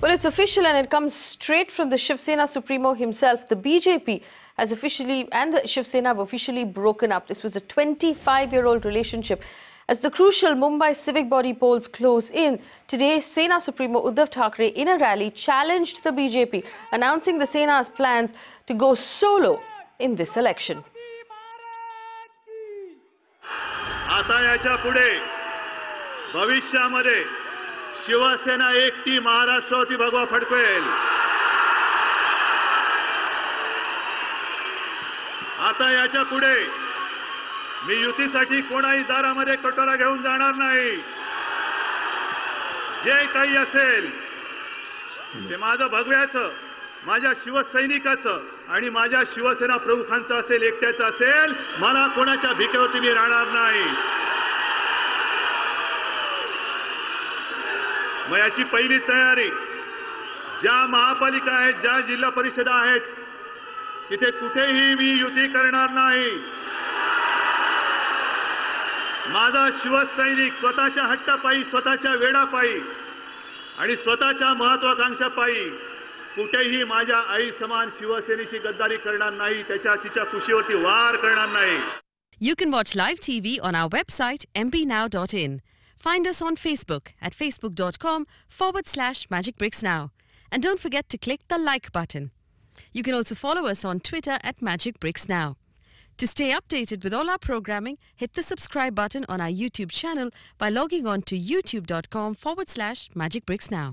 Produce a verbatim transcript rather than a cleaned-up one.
Well, it's official and it comes straight from the Shiv Sena Supremo himself. The B J P has officially, and the Shiv Sena have officially broken up. This was a twenty-five-year-old relationship. As the crucial Mumbai civic body polls close in, today Sena Supremo Uddhav Thackeray in a rally challenged the B J P, announcing the Sena's plans to go solo in this election. Shiv Sena एकटी महाराष्ट्रावरती भगवा फडकेल। आता याच्या पुढे मी युतीसाठी कोणाही दारामध्ये कटोरा घेऊन जाणार नाही। जे काही असेल ते माझं भगव्याचं, माझ्या शिवसैनिकाचं आणि माझ्या शिवसेना प्रमुखांचं असेल, एकट्याचं असेल। मला कोणाच्या भीतीवरती मी राहणार नाही। मैं याची पहिली तयारी, ज्या महापालिका आहेत, ज्या जिल्हा परिषद आहेत, तिथे कुठेही मी युती करणार नाही। माझा शिवसैनिक स्वतःच्या हट्टापायी, स्वतःच्या वेडापायी आणि स्वतःच्या महत्त्वाकांक्षापायी कुठेही माझ्या आई समान शिवसेनेशी गद्दारी करणार नाही। त्याच्या तिच्या खुशीवरती वार करणार नाही। You can watch live T V on our website m b now dot in. Find us on Facebook at facebook.com forward slash Magicbricks Now. And don't forget to click the like button. You can also follow us on Twitter at Magicbricks Now. To stay updated with all our programming, hit the subscribe button on our YouTube channel by logging on to youtube.com forward slash Magicbricks Now.